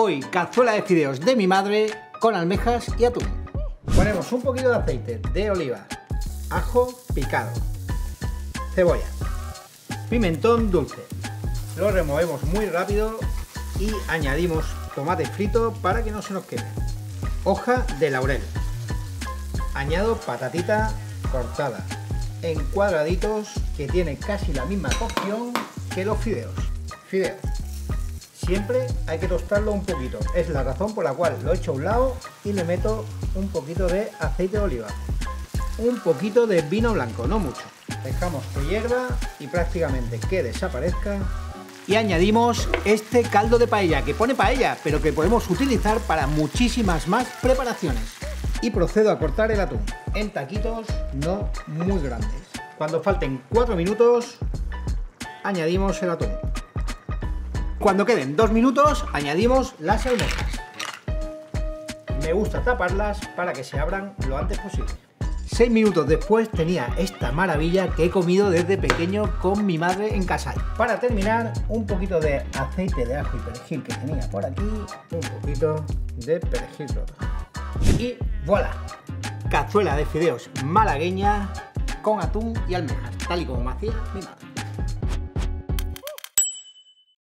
Hoy cazuela de fideos de mi madre con almejas y atún. Ponemos un poquito de aceite de oliva, ajo picado, cebolla, pimentón dulce. Lo removemos muy rápido y añadimos tomate frito para que no se nos queme. Hoja de laurel. Añado patatita cortada en cuadraditos que tiene casi la misma cocción que los fideos. Siempre hay que tostarlo un poquito. Es la razón por la cual lo echo a un lado y le meto un poquito de aceite de oliva. Un poquito de vino blanco, no mucho. Dejamos que hierva y prácticamente que desaparezca. Y añadimos este caldo de paella, que pone paella, pero que podemos utilizar para muchísimas más preparaciones. Y procedo a cortar el atún en taquitos no muy grandes. Cuando falten 4 minutos, añadimos el atún. Cuando queden 2 minutos, añadimos las almejas. Me gusta taparlas para que se abran lo antes posible. 6 minutos después tenía esta maravilla que he comido desde pequeño con mi madre en casa. Para terminar, un poquito de aceite de ajo y perejil que tenía por aquí, un poquito de perejil roto. Y voilà, cazuela de fideos malagueña con atún y almejas, tal y como me hacía mi madre.